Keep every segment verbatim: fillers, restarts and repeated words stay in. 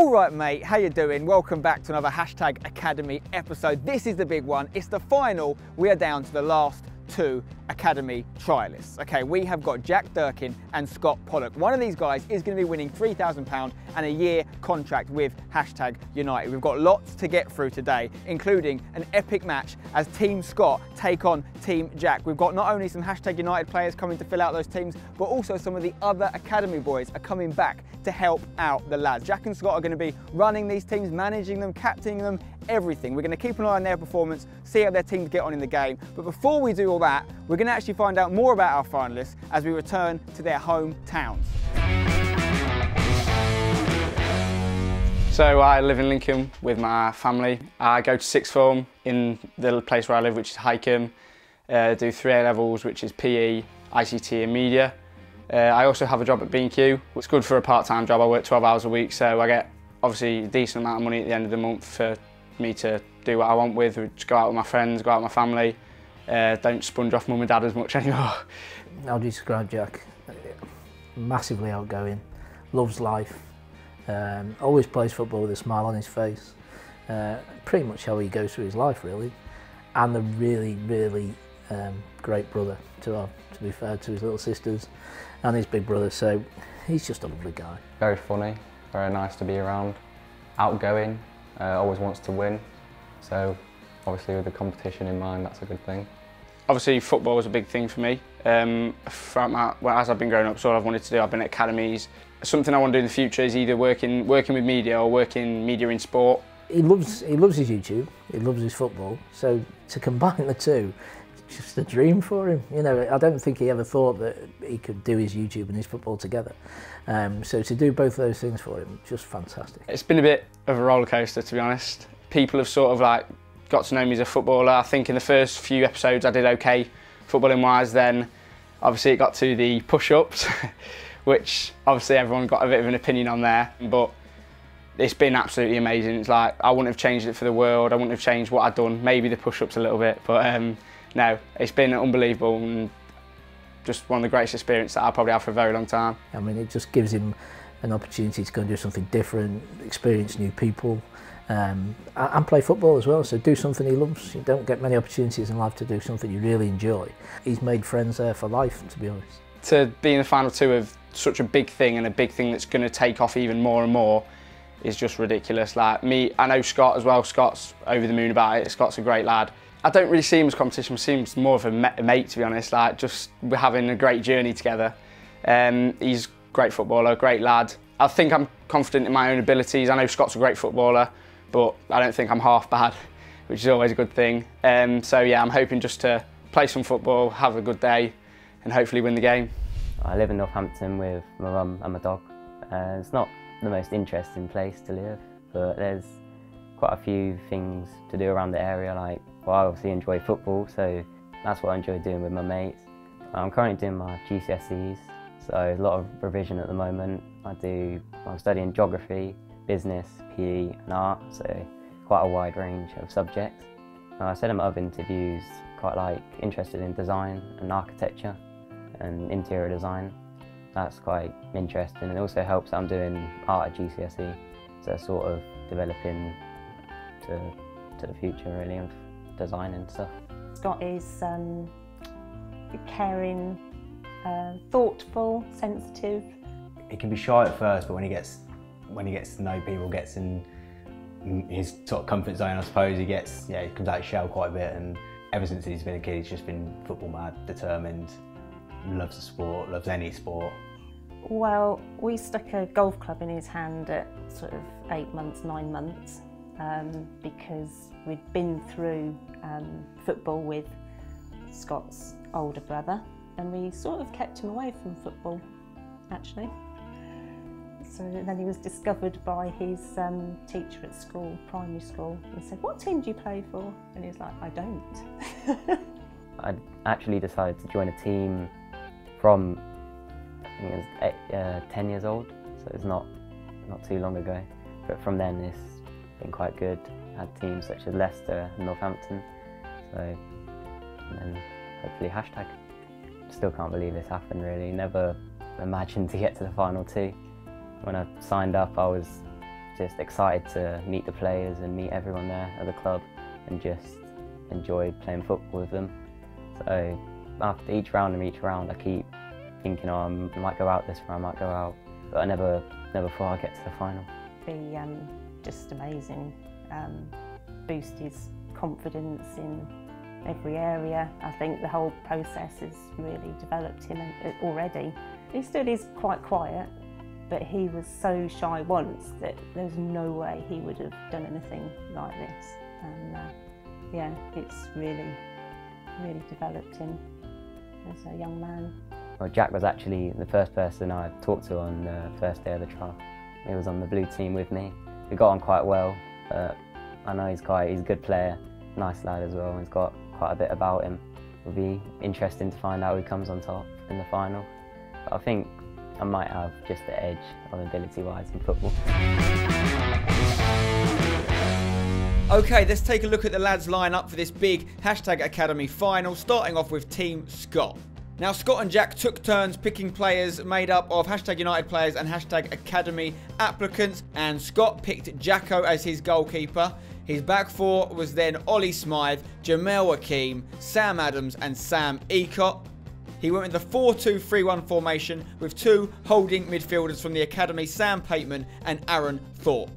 All right, mate, how you doing? Welcome back to another Hashtag Academy episode. This is the big one. It's the final. We are down to the last two Academy trialists. Okay, we have got Jack Durkin and Scott Pollock. One of these guys is going to be winning three thousand pounds and a year contract with Hashtag United. We've got lots to get through today, including an epic match as Team Scott take on Team Jack. We've got not only some Hashtag United players coming to fill out those teams, but also some of the other Academy boys are coming back to help out the lads. Jack and Scott are going to be running these teams, managing them, captaining them, everything. We're going to keep an eye on their performance, see how their teams get on in the game. But before we do all that, we're going to actually find out more about our finalists as we return to their hometowns. So I live in Lincoln with my family. I go to sixth form in the place where I live, which is Highcombe. Uh, do three A levels, which is P E, I C T, and media. Uh, I also have a job at B and Q. It's good for a part-time job. I work twelve hours a week, so I get obviously a decent amount of money at the end of the month for me to do what I want with, just go out with my friends, go out with my family. Uh, don't sponge off mum and dad as much anymore. I'll describe Jack. Massively outgoing, loves life, um, always plays football with a smile on his face. Uh, pretty much how he goes through his life, really. And a really, really um, great brother to have, to be fair, to his little sisters and his big brother. So he's just a lovely guy. Very funny, very nice to be around, outgoing, uh, always wants to win. So obviously with the competition in mind, that's a good thing. Obviously football was a big thing for me. Um, from my, well, as I've been growing up, it's all I've wanted to do. I've been at academies. Something I want to do in the future is either working working with media or working media in sport. He loves, he loves his YouTube, he loves his football, so to combine the two, it's just a dream for him. You know, I don't think he ever thought that he could do his YouTube and his football together. Um, so to do both those things for him, just fantastic. It's been a bit of a roller coaster, to be honest. People have sort of like got to know me as a footballer. I think in the first few episodes I did okay footballing wise, then obviously it got to the push-ups which obviously everyone got a bit of an opinion on there, but it's been absolutely amazing. It's like I wouldn't have changed it for the world. I wouldn't have changed what I'd done, maybe the push-ups a little bit, but um, no, it's been unbelievable and just one of the greatest experiences that I've probably had for a very long time. I mean, it just gives him an opportunity to go and do something different, experience new people, Um, and play football as well, so do something he loves. You don't get many opportunities in life to do something you really enjoy. He's made friends there for life, to be honest. To be in the final two of such a big thing, and a big thing that's going to take off even more and more, is just ridiculous. Like me, I know Scott as well. Scott's over the moon about it. Scott's a great lad. I don't really see him as competition. I see him as more of a mate, to be honest. Like, just we're having a great journey together. Um, he's a great footballer, great lad. I think I'm confident in my own abilities. I know Scott's a great footballer, but I don't think I'm half bad, which is always a good thing. Um, so yeah, I'm hoping just to play some football, have a good day, and hopefully win the game. I live in Northampton with my mum and my dog. Uh, it's not the most interesting place to live, but there's quite a few things to do around the area. Like, well, I obviously enjoy football, so that's what I enjoy doing with my mates. I'm currently doing my G C S Es, so a lot of revision at the moment. I do, I'm studying geography, business, P E and art, so quite a wide range of subjects. Uh, I said in my other interviews, quite like interested in design and architecture and interior design. That's quite interesting, and it also helps that I'm doing art at G C S E, so sort of developing to, to the future really of design and stuff. Scott is um, caring, uh, thoughtful, sensitive. He can be shy at first, but when he gets when he gets to know people, gets in his sort of comfort zone, I suppose, he gets, yeah, he comes out of his shell quite a bit, and ever since he's been a kid, he's just been football mad, determined, loves the sport, loves any sport. Well, we stuck a golf club in his hand at sort of eight months, nine months, um, because we'd been through um, football with Scott's older brother, and we sort of kept him away from football, actually. So then he was discovered by his um, teacher at school, primary school, and said, "What team do you play for?" And he was like, "I don't." I actually decided to join a team from, I think it was eight, uh, ten years old, so it's not not too long ago. But from then, it's been quite good. I had teams such as Leicester and Northampton, so and then hopefully hashtag. Still can't believe this happened. Really, never imagined to get to the final two. When I signed up, I was just excited to meet the players and meet everyone there at the club and just enjoy playing football with them. So after each round and each round I keep thinking, oh, I might go out this round, I might go out, but I never never thought I'd get to the final. Be um, just amazing, um, boost his confidence in every area. I think the whole process has really developed him already. He still is quite quiet, but he was so shy once that there's no way he would have done anything like this. And uh, yeah, it's really, really developed him as a young man. Well, Jack was actually the first person I talked to on the first day of the trial. He was on the blue team with me. We got on quite well. Uh, I know he's quite, he's a good player, nice lad as well. He's got quite a bit about him. It'll be interesting to find out who comes on top in the final. But I think I might have just the edge of ability-wise in football. Okay, let's take a look at the lads' lineup for this big Hashtag Academy final, starting off with Team Scott. Now, Scott and Jack took turns picking players made up of Hashtag United players and Hashtag Academy applicants, and Scott picked Jacko as his goalkeeper. His back four was then Ollie Smythe, Jamel Akeem, Sam Adams and Sam Ecott. He went with the four two three one formation with two holding midfielders from the Academy, Sam Pateman and Aaron Thorpe.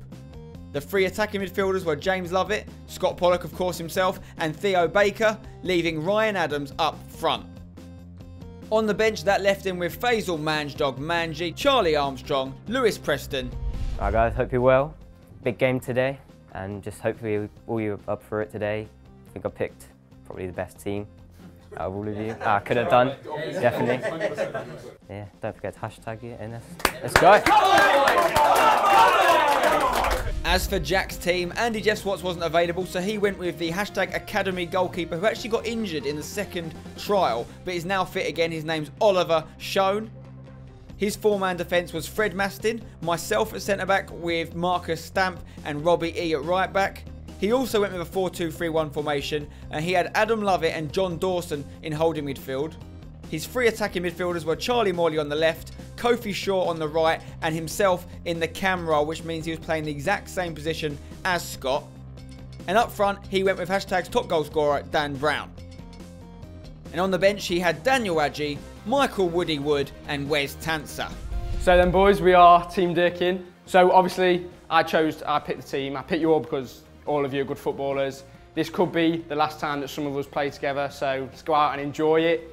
The three attacking midfielders were James Lovett, Scott Pollock of course himself, and Theo Baker, leaving Ryan Adams up front. On the bench, that left him with Faisal Manj Dog Manji, Charlie Armstrong, Lewis Preston. All right, guys, hope you're well. Big game today, and just hopefully all you are up for it today. I think I picked probably the best team out of all of you. I could have done, definitely. Yeah, don't forget to hashtag it, and let's go. As for Jack's team, Andy Jeffs Watts wasn't available, so he went with the Hashtag Academy goalkeeper who actually got injured in the second trial, but is now fit again. His name's Oliver Schoen. His four-man defence was Fred Mastin, myself at centre-back with Marcus Stamp and Robbie E at right-back. He also went with a four two three one formation, and he had Adam Lovett and John Dawson in holding midfield. His three attacking midfielders were Charlie Morley on the left, Kofi Shaw on the right, and himself in the cam role, which means he was playing the exact same position as Scott. And up front, he went with Hashtag's top goal scorer, Dan Brown. And on the bench, he had Daniel Adji, Michael Woody Wood, and Wes Tanser. So then, boys, we are Team Durkin. So obviously, I chose, I picked the team. I picked you all because all of you are good footballers. This could be the last time that some of us play together, so let's go out and enjoy it.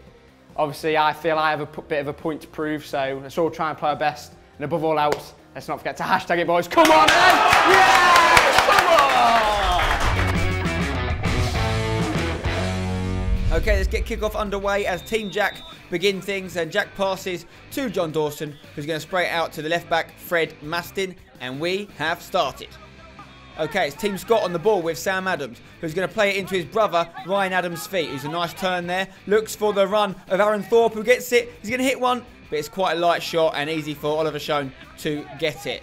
Obviously, I feel I have a bit of a point to prove, so let's all try and play our best. And above all else, let's not forget to hashtag it, boys. Come on, then! Yeah! Come on! Okay, let's get kick-off underway as Team Jack begin things. And Jack passes to John Dawson, who's going to spray it out to the left-back, Fred Mastin. And we have started. Okay, it's Team Scott on the ball with Sam Adams, who's going to play it into his brother, Ryan Adams' feet. Who's a nice turn there. Looks for the run of Aaron Thorpe, who gets it. He's going to hit one, but it's quite a light shot and easy for Oliver Schoen to get it.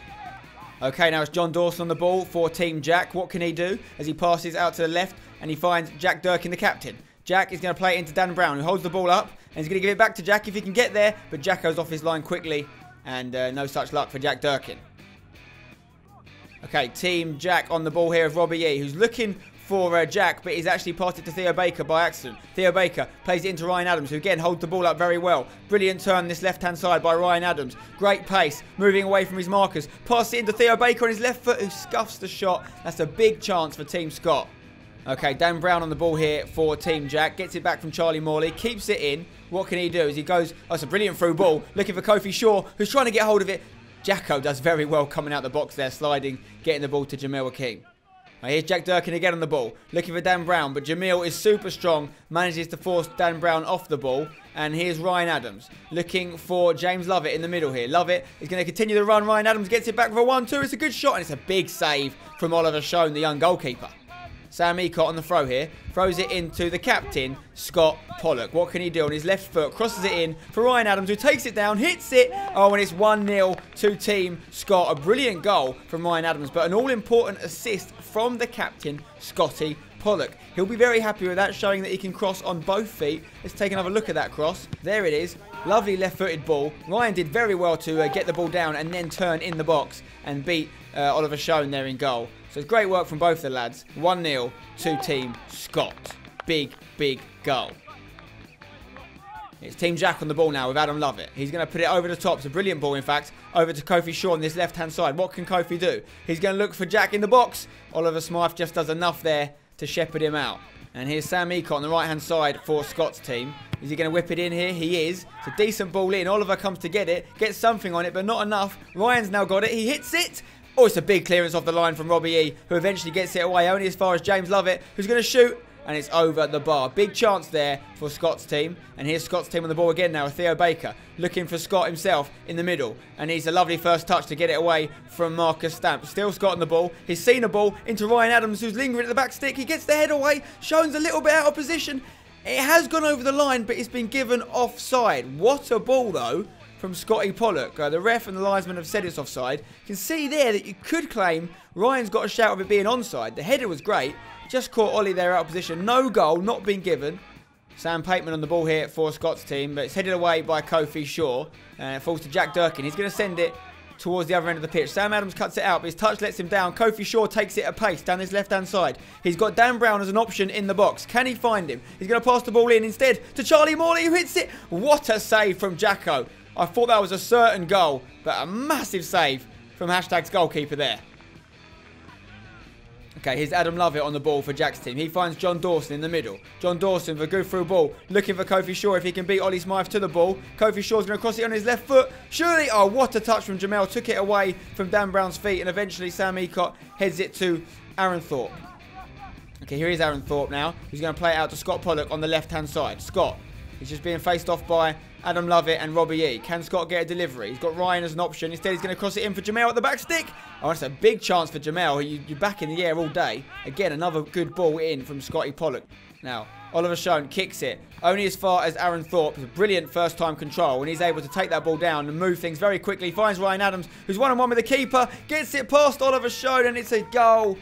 Okay, now it's John Dawson on the ball for Team Jack. What can he do as he passes out to the left and he finds Jack Durkin, the captain? Jack is going to play it into Dan Brown, who holds the ball up, and he's going to give it back to Jack if he can get there, but Jack goes off his line quickly, and uh, no such luck for Jack Durkin. Okay, Team Jack on the ball here of Robbie E, who's looking for uh, Jack, but he's actually passed it to Theo Baker by accident. Theo Baker plays it into Ryan Adams, who again holds the ball up very well. Brilliant turn this left-hand side by Ryan Adams. Great pace, moving away from his markers. Passes it into Theo Baker on his left foot, who scuffs the shot. That's a big chance for Team Scott. Okay, Dan Brown on the ball here for Team Jack. Gets it back from Charlie Morley. Keeps it in. What can he do as he goes? Oh, it's a brilliant through ball. Looking for Kofi Shaw, who's trying to get hold of it. Jacko does very well coming out the box there, sliding, getting the ball to Jamel Akeem. Now here's Jack Durkin again on the ball, looking for Dan Brown, but Jamil is super strong, manages to force Dan Brown off the ball. And here's Ryan Adams, looking for James Lovett in the middle here. Lovett is going to continue the run. Ryan Adams gets it back for a one two. It's a good shot, and it's a big save from Oliver Schoen, the young goalkeeper. Sam Ecott on the throw here, throws it into the captain, Scott Pollock. What can he do on his left foot? Crosses it in for Ryan Adams, who takes it down, hits it. Oh, and it's one nil to Team Scott. A brilliant goal from Ryan Adams, but an all-important assist from the captain, Scotty Pollock. He'll be very happy with that, showing that he can cross on both feet. Let's take another look at that cross. There it is. Lovely left-footed ball. Ryan did very well to uh, get the ball down and then turn in the box and beat uh, Oliver Schoen there in goal. So it's great work from both the lads. one nil to Team Scott. Big, big goal. It's Team Jack on the ball now with Adam Lovett. He's going to put it over the top. It's a brilliant ball, in fact. Over to Kofi Shaw on this left-hand side. What can Kofi do? He's going to look for Jack in the box. Oliver Smythe just does enough there to shepherd him out. And here's Sam Ecott on the right-hand side for Scott's team. Is he going to whip it in here? He is. It's a decent ball in. Oliver comes to get it. Gets something on it, but not enough. Ryan's now got it. He hits it. Oh, it's a big clearance off the line from Robbie E, who eventually gets it away only as far as James Lovett, who's going to shoot. And it's over the bar. Big chance there for Scott's team. And here's Scott's team on the ball again now with Theo Baker. Looking for Scott himself in the middle. And he's a lovely first touch to get it away from Marcus Stamp. Still Scott on the ball. He's seen a ball into Ryan Adams, who's lingering at the back stick. He gets the head away. Schoen's a little bit out of position. It has gone over the line, but it's been given offside. What a ball, though, from Scotty Pollock. Uh, the ref and the linesman have said it's offside. You can see there that you could claim Ryan's got a shout of it being onside. The header was great. Just caught Ollie there out of position. No goal, not been given. Sam Pateman on the ball here for Scott's team, but it's headed away by Kofi Shaw. And it falls to Jack Durkin. He's going to send it towards the other end of the pitch. Sam Adams cuts it out, but his touch lets him down. Kofi Shaw takes it at pace down his left-hand side. He's got Dan Brown as an option in the box. Can he find him? He's going to pass the ball in instead to Charlie Morley, who hits it. What a save from Jacko. I thought that was a certain goal, but a massive save from Hashtag's goalkeeper there. Okay, here's Adam Lovett on the ball for Jack's team. He finds John Dawson in the middle. John Dawson for a good through ball. Looking for Kofi Shaw if he can beat Ollie Smythe to the ball. Kofi Shaw's going to cross it on his left foot. Surely, oh, what a touch from Jamel. Took it away from Dan Brown's feet. And eventually, Sam Ecott heads it to Aaron Thorpe. Okay, here is Aaron Thorpe now. He's going to play it out to Scott Pollock on the left-hand side. Scott is just being faced off by Adam Lovett and Robbie E. Can Scott get a delivery? He's got Ryan as an option. Instead, he's going to cross it in for Jamel at the back stick. Oh, that's a big chance for Jamel. You, you're back in the air all day. Again, another good ball in from Scotty Pollock. Now, Oliver Schoen kicks it only as far as Aaron Thorpe. Brilliant first-time control, and he's able to take that ball down and move things very quickly. Finds Ryan Adams, who's one-on-one with the keeper. Gets it past Oliver Schoen, and it's a goal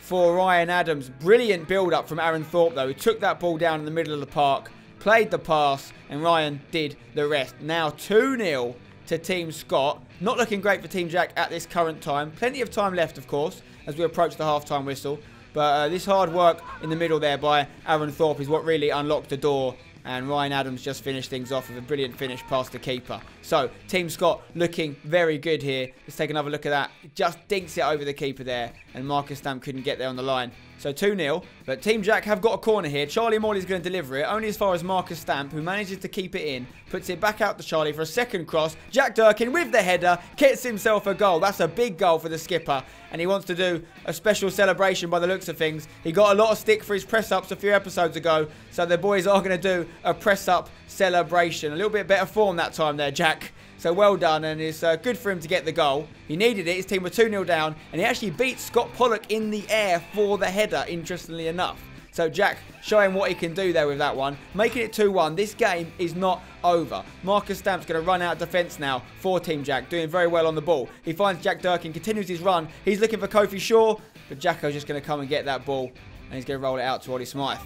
for Ryan Adams. Brilliant build-up from Aaron Thorpe, though, who took that ball down in the middle of the park. Played the pass, and Ryan did the rest. Now two nil to Team Scott. Not looking great for Team Jack at this current time. Plenty of time left, of course, as we approach the half-time whistle. But uh, this hard work in the middle there by Aaron Thorpe is what really unlocked the door. And Ryan Adams just finished things off with a brilliant finish past the keeper. So, Team Scott looking very good here. Let's take another look at that. Just dinks it over the keeper there. And Marcus Stamp couldn't get there on the line. So, two nil. But Team Jack have got a corner here. Charlie Morley's going to deliver it. Only as far as Marcus Stamp, who manages to keep it in. Puts it back out to Charlie for a second cross. Jack Durkin with the header. Gets himself a goal. That's a big goal for the skipper. And he wants to do a special celebration by the looks of things. He got a lot of stick for his press-ups a few episodes ago. So, the boys are going to do a press-up celebration. A little bit better form that time there, Jack. So well done, and it's uh, good for him to get the goal. He needed it. His team were two nil down, and he actually beat Scott Pollock in the air for the header, interestingly enough. So Jack showing what he can do there with that one. Making it two one. This game is not over. Marcus Stamp's going to run out of defence now for Team Jack. Doing very well on the ball. He finds Jack Durkin, continues his run. He's looking for Kofi Shaw, but Jacko's just going to come and get that ball, and he's going to roll it out to Ollie Smythe.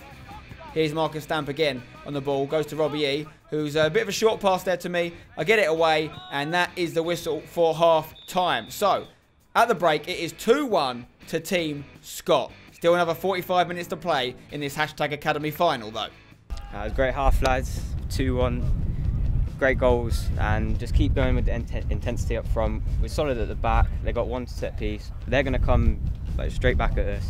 Here's Marcus Stamp again on the ball. Goes to Robbie E, who's a bit of a short pass there to me. I get it away, and that is the whistle for half-time. So, at the break, it is two one to Team Scott. Still another forty-five minutes to play in this Hashtag Academy final, though. Uh, it was great half, lads. two one. Great goals. And just keep going with the int intensity up front. We're solid at the back. They got one set piece. They're going to come like, straight back at us.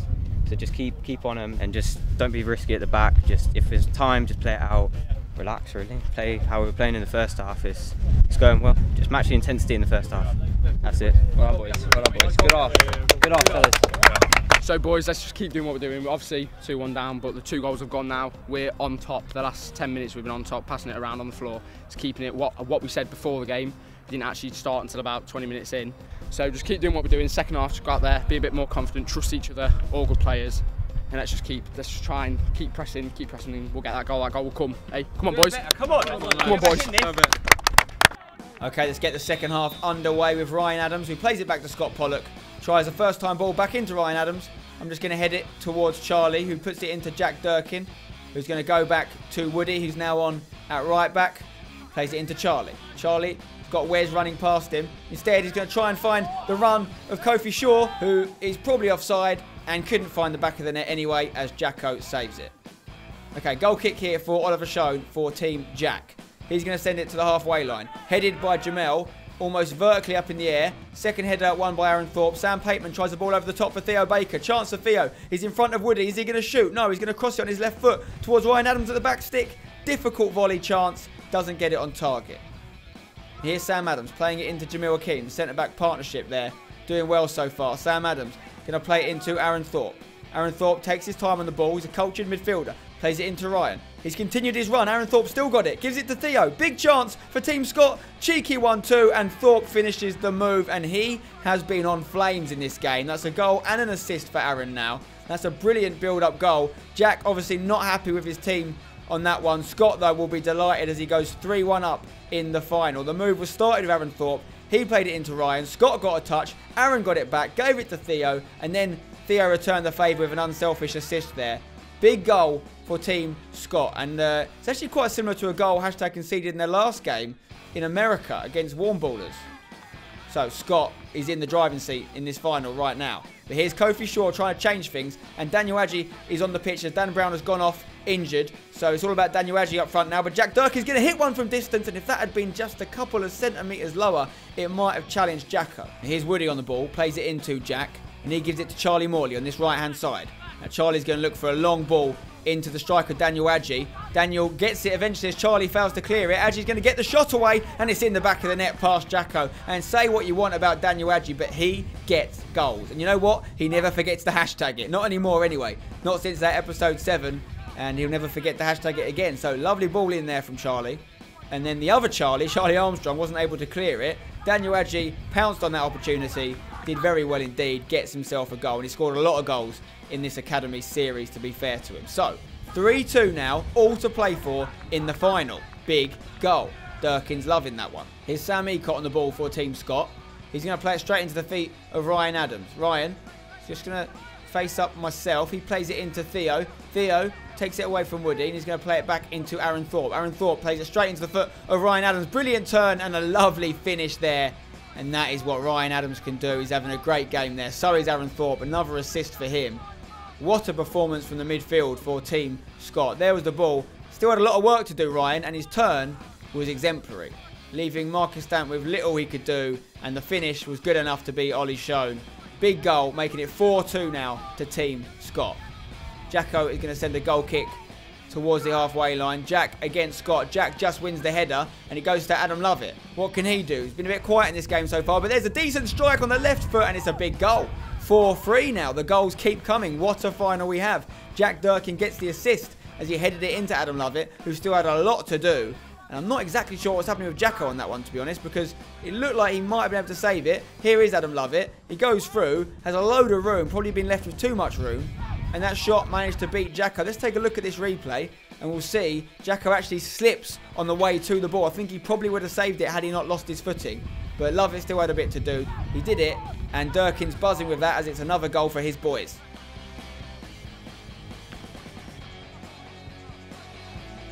So just keep keep on them and just don't be risky at the back. Just if there's time, just play it out. Relax, really. Play how we were playing in the first half. It's, it's going well. Just match the intensity in the first half. That's it. Well done, boys. Well done, boys. Good off. Good off, fellas. So, boys, let's just keep doing what we're doing. We're obviously two one down, but the two goals have gone now. We're on top. The last ten minutes we've been on top, passing it around on the floor. It's keeping it what, what we said before the game. We didn't actually start until about twenty minutes in. So just keep doing what we're doing. Second half, just go out there, be a bit more confident, trust each other, all good players, and let's just keep, let's just try and keep pressing, keep pressing, and we'll get that goal. That goal will come. Hey, come on, boys. Come on, come on, come on boys. Okay, let's get the second half underway with Ryan Adams, who plays it back to Scott Pollock. Tries a first-time ball back into Ryan Adams. I'm just going to head it towards Charlie, who puts it into Jack Durkin, who's going to go back to Woody, who's now on at right back. Plays it into Charlie. Charlie got Wes running past him. Instead, he's going to try and find the run of Kofi Shaw, who is probably offside and couldn't find the back of the net anyway, as Jacko saves it. Okay, goal kick here for Oliver Schoen for Team Jack. He's going to send it to the halfway line, headed by Jamel, almost vertically up in the air. Second header won by Aaron Thorpe. Sam Pateman tries the ball over the top for Theo Baker. Chance for Theo. He's in front of Woody. Is he going to shoot? No, he's going to cross it on his left foot towards Ryan Adams at the back stick. Difficult volley chance. Doesn't get it on target. Here's Sam Adams playing it into Jamel Akeem. The centre-back partnership there. Doing well so far. Sam Adams going to play it into Aaron Thorpe. Aaron Thorpe takes his time on the ball. He's a cultured midfielder. Plays it into Ryan. He's continued his run. Aaron Thorpe still got it. Gives it to Theo. Big chance for Team Scott. Cheeky one two. And Thorpe finishes the move. And he has been on flames in this game. That's a goal and an assist for Aaron now. That's a brilliant build-up goal. Jack obviously not happy with his team on that one. Scott, though, will be delighted as he goes three one up in the final. The move was started with Aaron Thorpe. He played it into Ryan. Scott got a touch. Aaron got it back. Gave it to Theo. And then Theo returned the favour with an unselfish assist there. Big goal for Team Scott. And uh, it's actually quite similar to a goal Hashtag conceded in their last game in America against Warmballers. So Scott is in the driving seat in this final right now. But here's Kofi Shaw trying to change things. And Daniel Adji is on the pitch as Dan Brown has gone off injured. So it's all about Daniel Adji up front now. But Jack Durkin is going to hit one from distance. And if that had been just a couple of centimetres lower, it might have challenged Jacko. Here's Woody on the ball. Plays it into Jack. And he gives it to Charlie Morley on this right-hand side. Now Charlie's going to look for a long ball into the striker, Daniel Adji. Daniel gets it eventually as Charlie fails to clear it. Adji's going to get the shot away, and it's in the back of the net past Jacko. And say what you want about Daniel Adji, but he gets goals. And you know what? He never forgets to hashtag it. Not anymore, anyway. Not since that episode seven, and he'll never forget to hashtag it again. So lovely ball in there from Charlie. And then the other Charlie, Charlie Armstrong, wasn't able to clear it. Daniel Adji pounced on that opportunity, did very well indeed, gets himself a goal, and he scored a lot of goals in this Academy series, to be fair to him. So, three two now, all to play for in the final. Big goal. Durkin's loving that one. Here's Sam Ecott on the ball for Team Scott. He's going to play it straight into the feet of Ryan Adams. Ryan, just going to face up myself. He plays it into Theo. Theo takes it away from Woody, and he's going to play it back into Aaron Thorpe. Aaron Thorpe plays it straight into the foot of Ryan Adams. Brilliant turn and a lovely finish there. And that is what Ryan Adams can do. He's having a great game there. So is Aaron Thorpe. Another assist for him. What a performance from the midfield for Team Scott. There was the ball. Still had a lot of work to do, Ryan, and his turn was exemplary, leaving Marcus Stamp with little he could do, and the finish was good enough to beat Ollie Schoen. Big goal, making it four two now to Team Scott. Jacko is going to send a goal kick towards the halfway line. Jack against Scott. Jack just wins the header, and it goes to Adam Lovett. What can he do? He's been a bit quiet in this game so far, but there's a decent strike on the left foot, and it's a big goal. four three now. The goals keep coming. What a final we have. Jack Durkin gets the assist as he headed it into Adam Lovett, who still had a lot to do. And I'm not exactly sure what's happening with Jacko on that one, to be honest, because it looked like he might have been able to save it. Here is Adam Lovett. He goes through, has a load of room, probably been left with too much room. And that shot managed to beat Jacko. Let's take a look at this replay, and we'll see Jacko actually slips on the way to the ball. I think he probably would have saved it had he not lost his footing. But Lovett still had a bit to do. He did it, and Durkin's buzzing with that as it's another goal for his boys.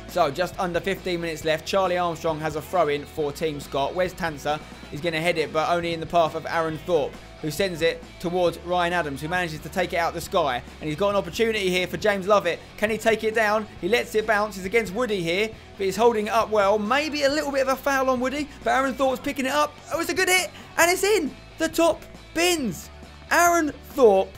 So, just under fifteen minutes left. Charlie Armstrong has a throw-in for Team Scott. Wes Tanser is going to head it, but only in the path of Aaron Thorpe, who sends it towards Ryan Adams, who manages to take it out the sky. And he's got an opportunity here for James Lovett. Can he take it down? He lets it bounce. He's against Woody here, but he's holding it up well. Maybe a little bit of a foul on Woody, but Aaron Thorpe's picking it up. Oh, it's a good hit, and it's in the top bins. Aaron Thorpe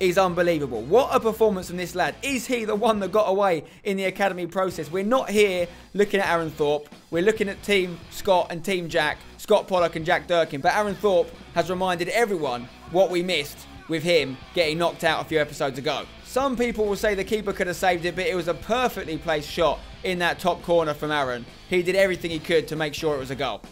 is unbelievable. What a performance from this lad. Is he the one that got away in the academy process? We're not here looking at Aaron Thorpe. We're looking at Team Scott and Team Jack, Scott Pollock and Jack Durkin. But Aaron Thorpe has reminded everyone what we missed with him getting knocked out a few episodes ago. Some people will say the keeper could have saved it, but it was a perfectly placed shot in that top corner from Aaron. He did everything he could to make sure it was a goal.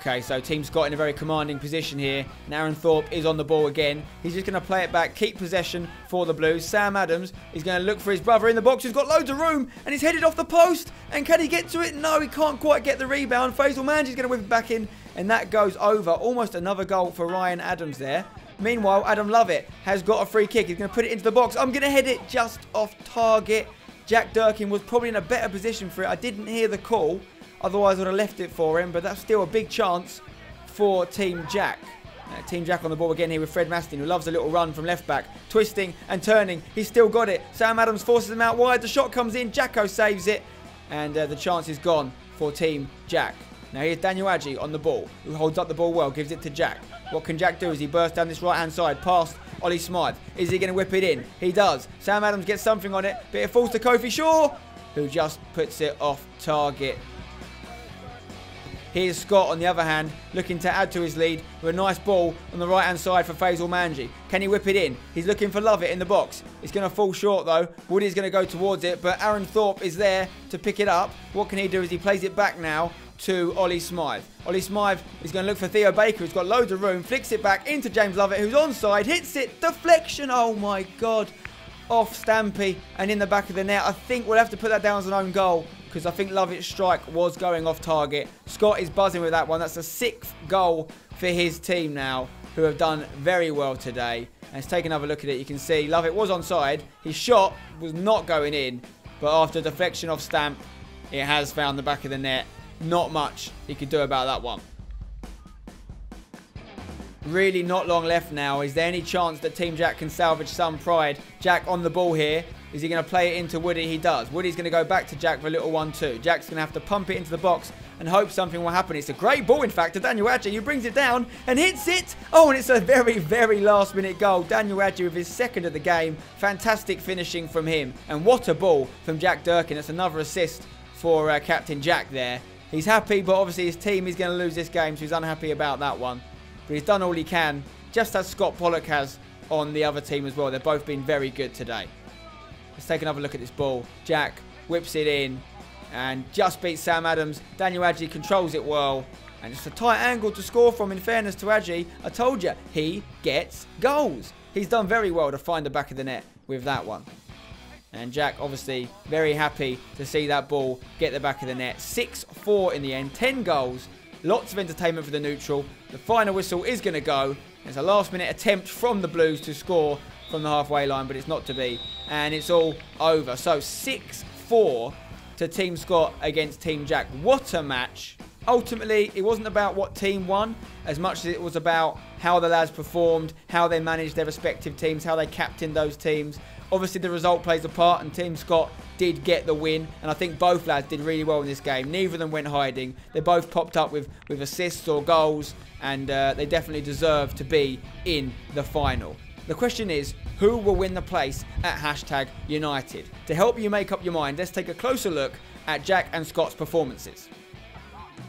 Okay, so Team Scott in a very commanding position here. And Aaron Thorpe is on the ball again. He's just going to play it back, keep possession for the Blues. Sam Adams is going to look for his brother in the box. He's got loads of room, and he's headed off the post. And can he get to it? No, he can't quite get the rebound. Faisal Manji is going to whip it back in, and that goes over. Almost another goal for Ryan Adams there. Meanwhile, Adam Lovett has got a free kick. He's going to put it into the box. I'm going to head it just off target. Jack Durkin was probably in a better position for it. I didn't hear the call. Otherwise, I would have left it for him, but that's still a big chance for Team Jack. Uh, Team Jack on the ball again here with Fred Mastin, who loves a little run from left back. Twisting and turning. He's still got it. Sam Adams forces him out wide. The shot comes in. Jacko saves it. And uh, the chance is gone for Team Jack. Now here's Daniel Adji on the ball, who holds up the ball well, gives it to Jack. What can Jack do as he bursts down this right-hand side, past Ollie Smythe? Is he going to whip it in? He does. Sam Adams gets something on it, but it falls to Kofi Shaw, who just puts it off target. Here's Scott, on the other hand, looking to add to his lead with a nice ball on the right-hand side for Faisal Manji. Can he whip it in? He's looking for Lovett in the box. It's going to fall short, though. Woody's going to go towards it, but Aaron Thorpe is there to pick it up. What can he do as he plays it back now to Ollie Smythe? Ollie Smythe is going to look for Theo Baker, who's got loads of room, flicks it back into James Lovett, who's onside, hits it, deflection, oh my god, off Stampy and in the back of the net. I think we'll have to put that down as an own goal, because I think Lovett's strike was going off target. Scott is buzzing with that one. That's the sixth goal for his team now, who have done very well today. Let's take another look at it. You can see Lovett was onside, his shot was not going in, but after deflection off Stamp, it has found the back of the net. Not much he could do about that one. Really not long left now. Is there any chance that Team Jack can salvage some pride? Jack on the ball here. Is he going to play it into Woody? He does. Woody's going to go back to Jack for a little one two. Jack's going to have to pump it into the box and hope something will happen. It's a great ball, in fact, to Daniel Adji, who brings it down and hits it. Oh, and it's a very, very last-minute goal. Daniel Adji with his second of the game. Fantastic finishing from him. And what a ball from Jack Durkin. That's another assist for uh, Captain Jack there. He's happy, but obviously his team is going to lose this game, so he's unhappy about that one. But he's done all he can, just as Scott Pollock has on the other team as well. They've both been very good today. Let's take another look at this ball. Jack whips it in and just beats Sam Adams. Daniel Adji controls it well. And it's a tight angle to score from, in fairness to Adji. I told you, he gets goals. He's done very well to find the back of the net with that one. And Jack, obviously, very happy to see that ball get the back of the net. six four in the end. ten goals. Lots of entertainment for the neutral. The final whistle is going to go. It's a last-minute attempt from the Blues to score from the halfway line, but it's not to be. And it's all over. So, six four to Team Scott against Team Jack. What a match. Ultimately, it wasn't about what team won as much as it was about how the lads performed, how they managed their respective teams, how they captained those teams. Obviously, the result plays a part, and Team Scott did get the win, and I think both lads did really well in this game. Neither of them went hiding. They both popped up with, with assists or goals, and uh, they definitely deserve to be in the final. The question is, who will win the place at Hashtag United? To help you make up your mind, let's take a closer look at Jack and Scott's performances.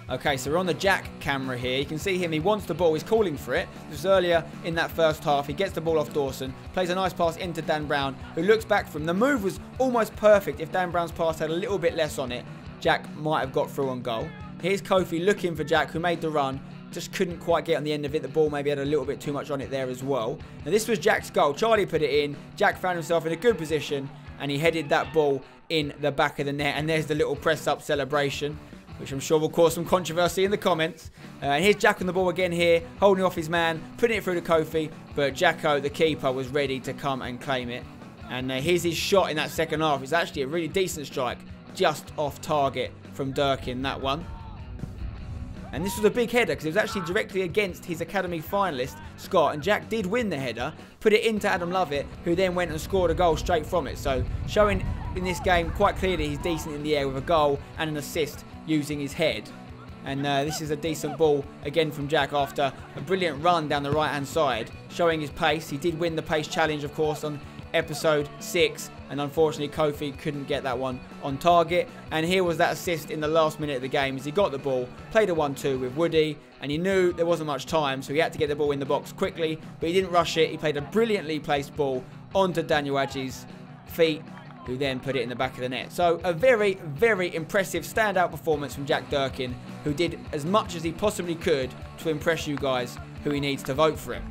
Okay, so we're on the Jack camera here. You can see him. He wants the ball. He's calling for it. Just earlier in that first half, he gets the ball off Dawson, plays a nice pass into Dan Brown, who looks back from him. The move was almost perfect. If Dan Brown's pass had a little bit less on it, Jack might have got through on goal. Here's Kofi looking for Jack, who made the run. Just couldn't quite get on the end of it. The ball maybe had a little bit too much on it there as well. Now, this was Jack's goal. Charlie put it in. Jack found himself in a good position, and he headed that ball in the back of the net. And there's the little press-up celebration, which I'm sure will cause some controversy in the comments. Uh, and here's Jack on the ball again here, holding off his man, putting it through to Kofi, but Jacko, the keeper, was ready to come and claim it. And uh, here's his shot in that second half. It's actually a really decent strike, just off target from Durkin, that one. And this was a big header, because it was actually directly against his academy finalist, Scott. And Jack did win the header, put it into Adam Lovett, who then went and scored a goal straight from it. So showing in this game quite clearly he's decent in the air, with a goal and an assist using his head. And uh, this is a decent ball again from Jack after a brilliant run down the right hand side, showing his pace. He did win the pace challenge, of course, on episode six, and unfortunately Kofi couldn't get that one on target. And here was that assist in the last minute of the game, as he got the ball, played a one two with Woody, and he knew there wasn't much time, so he had to get the ball in the box quickly, but he didn't rush it. He played a brilliantly placed ball onto Daniel Adji's feet, who then put it in the back of the net. So a very, very impressive standout performance from Jack Durkin, who did as much as he possibly could to impress you guys, who he needs to vote for him.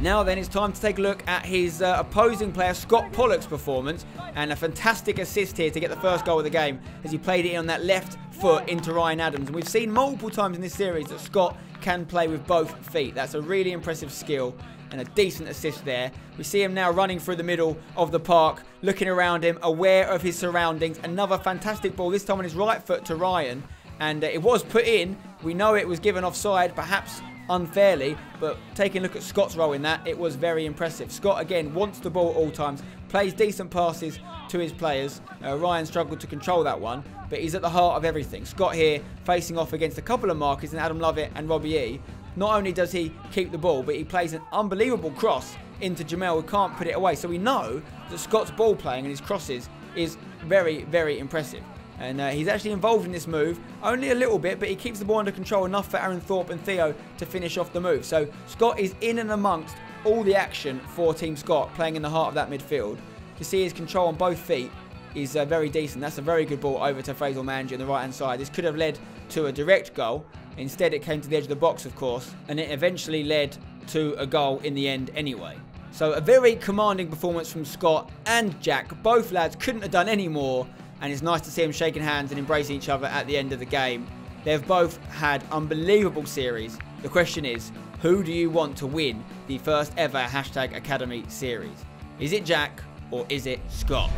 Now then, it's time to take a look at his uh, opposing player, Scott Pollock's performance, and a fantastic assist here to get the first goal of the game, as he played it in on that left foot into Ryan Adams. And we've seen multiple times in this series that Scott can play with both feet. That's a really impressive skill, and a decent assist there. We see him now running through the middle of the park, looking around him, aware of his surroundings. Another fantastic ball, this time on his right foot to Ryan. and uh, it was put in. We know it was given offside, perhaps unfairly, but taking a look at Scott's role in that, it was very impressive. Scott, again, wants the ball at all times, plays decent passes to his players. Uh, Ryan struggled to control that one, but he's at the heart of everything. Scott here facing off against a couple of markers in Adam Lovett and Robbie E. Not only does he keep the ball, but he plays an unbelievable cross into Jamel, who can't put it away. So we know that Scott's ball playing and his crosses is very, very impressive. And uh, he's actually involved in this move, only a little bit, but he keeps the ball under control enough for Aaron Thorpe and Theo to finish off the move. So Scott is in and amongst all the action for Team Scott, playing in the heart of that midfield. You see his control on both feet is uh, very decent. That's a very good ball over to Faisal Manji on the right-hand side. This could have led to a direct goal. Instead, it came to the edge of the box, of course, and it eventually led to a goal in the end anyway. So a very commanding performance from Scott and Jack. Both lads couldn't have done any more. And it's nice to see them shaking hands and embracing each other at the end of the game. They've both had unbelievable series. The question is, who do you want to win the first ever Hashtag Academy series? Is it Jack or is it Scott?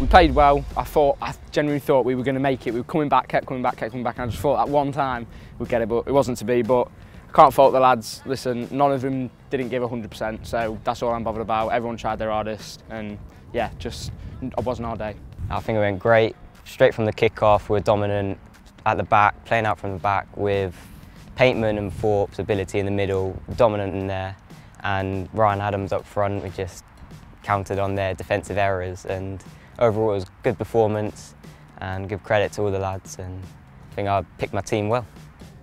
We played well. I thought, I genuinely thought we were going to make it. We were coming back, kept coming back, kept coming back. And I just thought that one time we'd get it, but it wasn't to be. But I can't fault the lads. Listen, none of them didn't give one hundred percent, so that's all I'm bothered about. Everyone tried their hardest, and yeah, just, it wasn't our day. I think it went great. Straight from the kick-off, we were dominant at the back, playing out from the back with Pateman and Thorpe's ability in the middle, dominant in there, and Ryan Adams up front. We just countered on their defensive errors, and overall it was a good performance, and give credit to all the lads, and I think I picked my team well.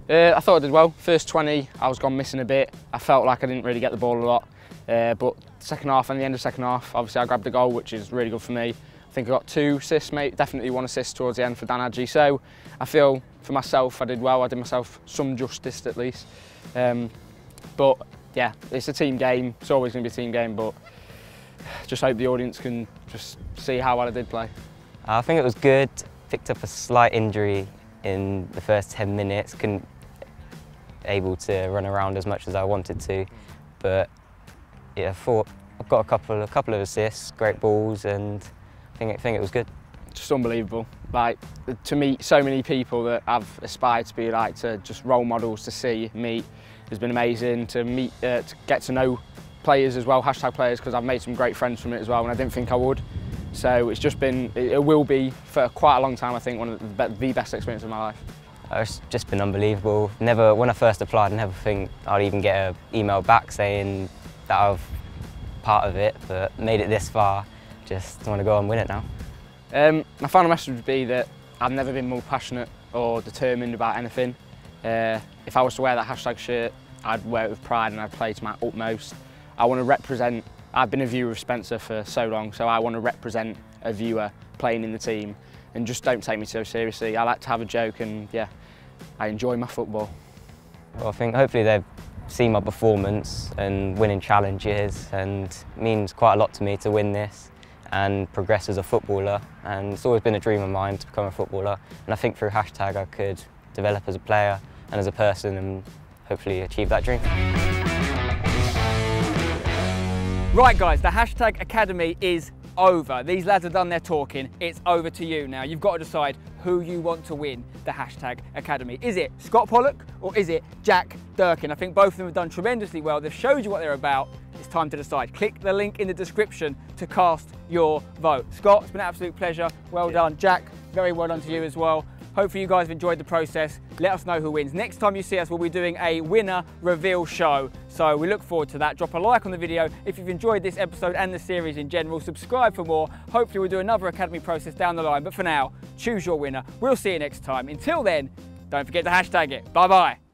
Uh, I thought I did well. First twenty, I was gone missing a bit. I felt like I didn't really get the ball a lot. Uh, but second half and the end of second half, obviously I grabbed the goal, which is really good for me. I think I got two assists, mate. Definitely one assist towards the end for Dan Adji. So I feel for myself, I did well. I did myself some justice at least. Um, but yeah, it's a team game. It's always going to be a team game, but just hope the audience can just see how well I did play. I think it was good. Picked up a slight injury in the first ten minutes. Couldn't able to run around as much as I wanted to, but yeah, I thought I've got a couple, a couple of assists, great balls, and I think, I think it was good. Just unbelievable, like to meet so many people that I've aspired to be like, to just role models to see meet has been amazing. To meet, uh, to get to know players as well, hashtag players, because I've made some great friends from it as well, and I didn't think I would. So it's just been, it will be for quite a long time, I think, one of the, the best experience of my life. It's just been unbelievable. Never, when I first applied, I never think I'd even get an email back saying that I've part of it, but made it this far. Just want to go and win it now. Um, my final message would be that I've never been more passionate or determined about anything. Uh, if I was to wear that hashtag shirt, I'd wear it with pride and I'd play to my utmost. I want to represent, I've been a viewer of Spencer for so long, so I want to represent a viewer playing in the team. And just don't take me so seriously. I like to have a joke, and yeah, I enjoy my football. Well, I think hopefully they've seen my performance and winning challenges, and it means quite a lot to me to win this and progress as a footballer. And it's always been a dream of mine to become a footballer. And I think through hashtag I could develop as a player and as a person and hopefully achieve that dream. Right guys, the Hashtag Academy is over. These lads have done their talking. It's over to you now. You've got to decide who you want to win the Hashtag Academy. Is it Scott Pollock or is it Jack Durkin? I think both of them have done tremendously well. They've showed you what they're about. It's time to decide. Click the link in the description to cast your vote. Scott, it's been an absolute pleasure. Well done. Jack, very well done to you as well. Hopefully you guys have enjoyed the process. Let us know who wins. Next time you see us, we'll be doing a winner reveal show. So we look forward to that. Drop a like on the video if you've enjoyed this episode and the series in general. Subscribe for more. Hopefully we'll do another academy process down the line. But for now, choose your winner. We'll see you next time. Until then, don't forget to hashtag it. Bye-bye.